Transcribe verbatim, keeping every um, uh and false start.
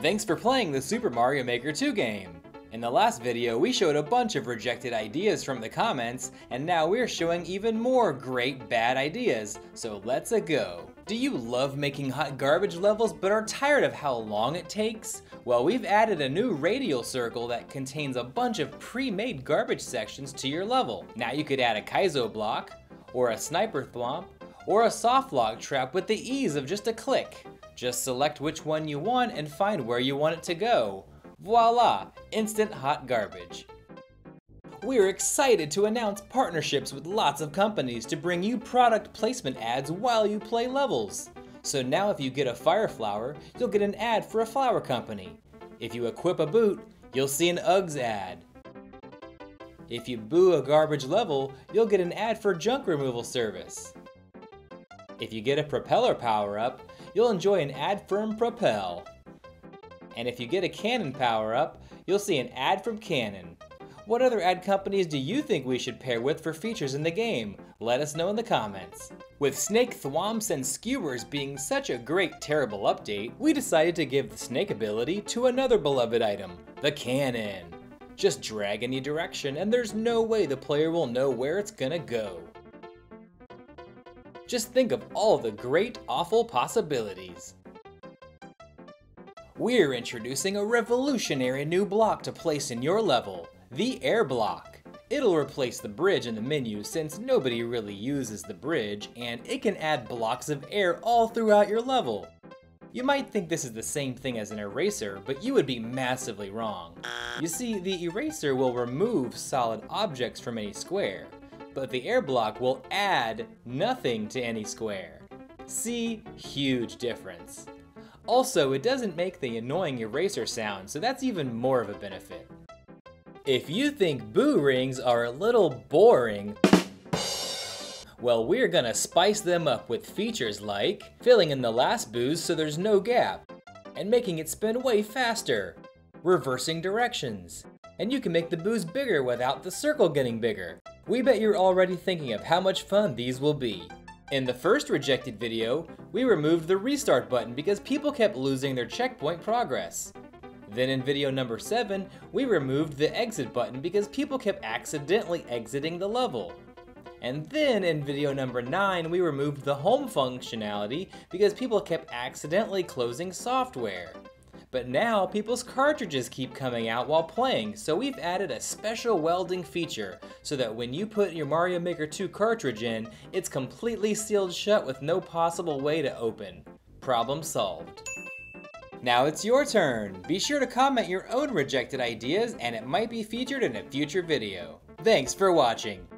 Thanks for playing the Super Mario Maker two game! In the last video, we showed a bunch of rejected ideas from the comments, and now we're showing even more great bad ideas, so let's-a go! Do you love making hot garbage levels but are tired of how long it takes? Well, we've added a new radial circle that contains a bunch of pre-made garbage sections to your level. Now you could add a Kaizo block, or a Sniper Thwomp, or a soft log trap with the ease of just a click. Just select which one you want and find where you want it to go. Voila! Instant hot garbage. We're excited to announce partnerships with lots of companies to bring you product placement ads while you play levels. So now if you get a fire flower, you'll get an ad for a flower company. If you equip a boot, you'll see an Uggs ad. If you boo a garbage level, you'll get an ad for junk removal service. If you get a propeller power-up, you'll enjoy an ad from Propel. And if you get a Cannon power-up, you'll see an ad from Cannon. What other ad companies do you think we should pair with for features in the game? Let us know in the comments. With Snake Thwomps and Skewers being such a great terrible update, we decided to give the snake ability to another beloved item, the Cannon. Just drag any direction and there's no way the player will know where it's gonna go. Just think of all the great, awful possibilities. We're introducing a revolutionary new block to place in your level, the air block. It'll replace the bridge in the menu since nobody really uses the bridge, and it can add blocks of air all throughout your level. You might think this is the same thing as an eraser, but you would be massively wrong. You see, the eraser will remove solid objects from any square, but the air block will add nothing to any square. See? Huge difference. Also, it doesn't make the annoying eraser sound, so that's even more of a benefit. If you think boo rings are a little boring, well, we're gonna spice them up with features like filling in the last boos so there's no gap, and making it spin way faster, reversing directions, and you can make the boos bigger without the circle getting bigger. We bet you're already thinking of how much fun these will be. In the first rejected video, we removed the restart button because people kept losing their checkpoint progress. Then in video number seven, we removed the exit button because people kept accidentally exiting the level. And then in video number nine, we removed the home functionality because people kept accidentally closing software. But now, people's cartridges keep coming out while playing, so we've added a special welding feature so that when you put your Mario Maker two cartridge in, it's completely sealed shut with no possible way to open. Problem solved. Now it's your turn! Be sure to comment your own rejected ideas, and it might be featured in a future video. Thanks for watching!